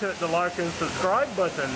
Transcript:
to hit the like and subscribe button.